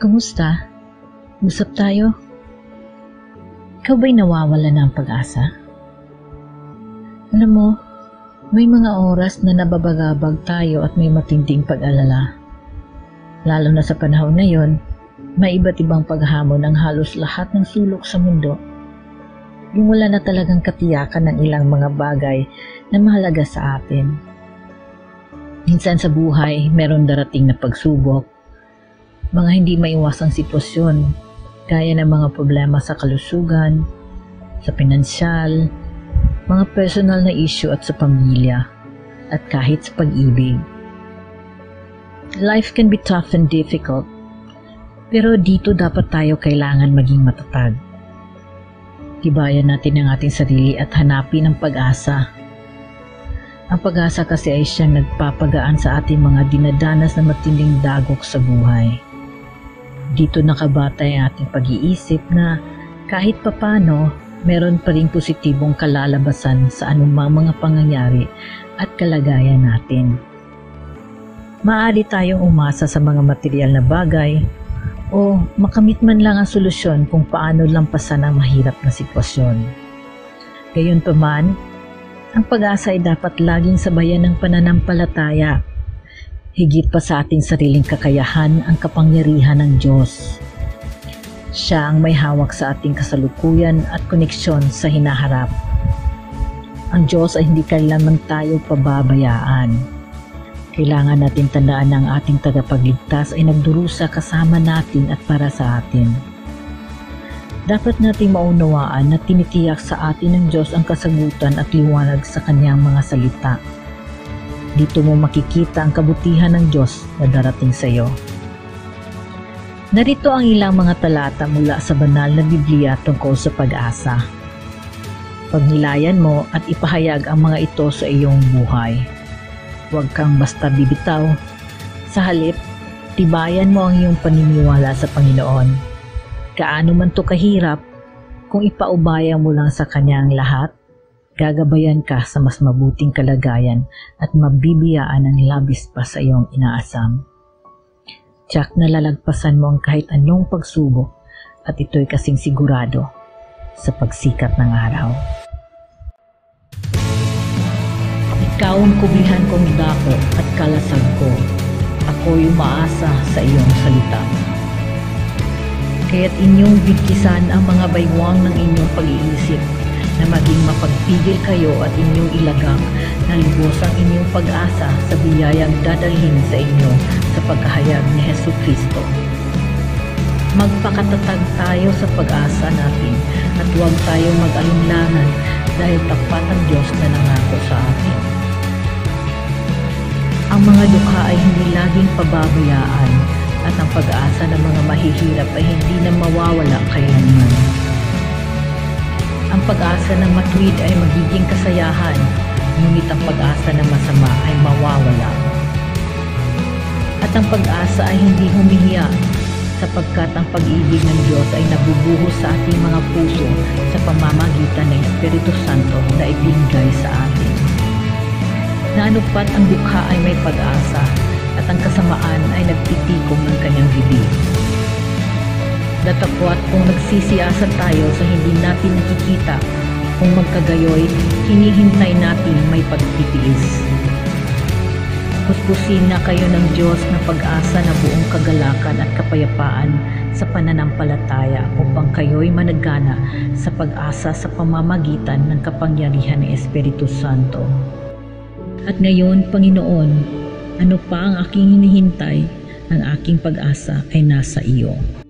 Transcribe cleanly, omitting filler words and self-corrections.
Kumusta? Usap tayo? Ikaw ba'y nawawala na ang pag-asa? Alam mo, may mga oras na nababagabag tayo at may matinding pag-alala. Lalo na sa panahon ngayon, may iba't ibang paghamon ng halos lahat ng sulok sa mundo. Yung wala na talagang katiyakan ng ilang mga bagay na mahalaga sa atin. Minsan sa buhay, meron darating na pagsubok, mga hindi maiwasang sitwasyon, gaya ng mga problema sa kalusugan, sa pinansyal, mga personal na issue at sa pamilya, at kahit sa pag-ibig. Life can be tough and difficult, pero dito dapat tayo kailangan maging matatag. Tibayan natin ang ating sarili at hanapin ang pag-asa. Ang pag-asa kasi ay siyang nagpapagaan sa ating mga dinadanas na matinding dagok sa buhay. Dito nakabatay ang ating pag-iisip na kahit papano, meron pa rin positibong kalalabasan sa anumang mga pangyayari at kalagayan natin. Maaari tayong umasa sa mga material na bagay o makamit man lang ang solusyon kung paano lampasan ang mahirap na sitwasyon. Gayunpaman, ang pag-asa ay dapat laging sabayan ng pananampalataya. Higit pa sa ating sariling kakayahan ang kapangyarihan ng Diyos. Siya ang may hawak sa ating kasalukuyan at koneksyon sa hinaharap. Ang Diyos ay hindi kailanman tayo pababayaan. Kailangan natin tandaan na ang ating tagapagligtas ay nagdurusa kasama natin at para sa atin. Dapat nating maunawaan na tinitiyak sa atin ng Diyos ang kasagutan at liwanag sa Kanyang mga salita. Dito mo makikita ang kabutihan ng Diyos na darating sa iyo. Narito ang ilang mga talata mula sa banal na Biblia tungkol sa pag-asa. Pagnilayan mo at ipahayag ang mga ito sa iyong buhay. Huwag kang basta bibitaw. Sa halip, tibayan mo ang iyong paniniwala sa Panginoon. Kaano man ito kahirap, kung ipaubaya mo lang sa Kanya ang lahat, gagabayan ka sa mas mabuting kalagayan at mabibiyaan ang labis pa sa iyong inaasam. Tiyak na lalagpasan mo ang kahit anong pagsubok at ito'y kasing sigurado sa pagsikat ng araw. Ikaw ang kublihan kong dako at kalasag ko. Ako'y umaasa sa iyong salita. Kaya't inyong bigkisan ang mga baywang ng inyong pag-iisip na maging mapagpigil kayo at inyong ilagang na lubos ang inyong pag-asa sa biyayang dadalhin sa inyo sa pagkahayag ni Jesucristo. Magpakatatag tayo sa pag-asa natin at huwag tayong mag-alinlangan dahil tapat ang Diyos na nangako sa atin. Ang mga dukha ay hindi laging pababayaan at ang pag-asa ng mga mahihirap ay hindi na mawawala kailanman. Ang pag-asa ng matuwid ay magiging kasayahan, ngunit ang pag-asa ng masama ay mawawala. At ang pag-asa ay hindi humihiya, sapagkat ang pag-ibig ng Diyos ay nabubuhos sa ating mga puso sa pamamagitan ng Espiritu Santo na ibinigay sa atin. Naanupat ang dukha ay may pag-asa, at ang kasamaan ay nagtitikom ng kanyang bibig. Datapwat kung nagsisiyasa tayo sa hindi natin nakikita, kung magkagayoy, hinihintay natin may pagtitiis. Puspusin na kayo ng Diyos na pag-asa na buong kagalakan at kapayapaan sa pananampalataya upang kayo'y managana sa pag-asa sa pamamagitan ng kapangyarihan ng Espiritu Santo. At ngayon, Panginoon, ano pa ang aking hinihintay? Ang aking pag-asa ay nasa iyo.